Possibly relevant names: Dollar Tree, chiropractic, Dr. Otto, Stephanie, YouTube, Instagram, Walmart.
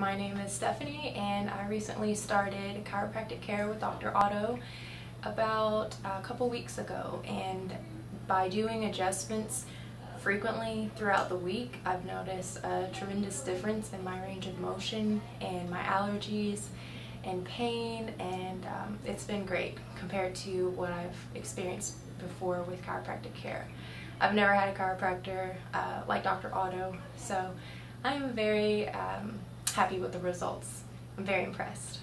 My name is Stephanie and I recently started chiropractic care with Dr. Otto about a couple weeks ago, and by doing adjustments frequently throughout the week I've noticed a tremendous difference in my range of motion and my allergies and pain, and it's been great compared to what I've experienced before with chiropractic care. I've never had a chiropractor like Dr. Otto, so I'm very happy with the results. I'm very impressed.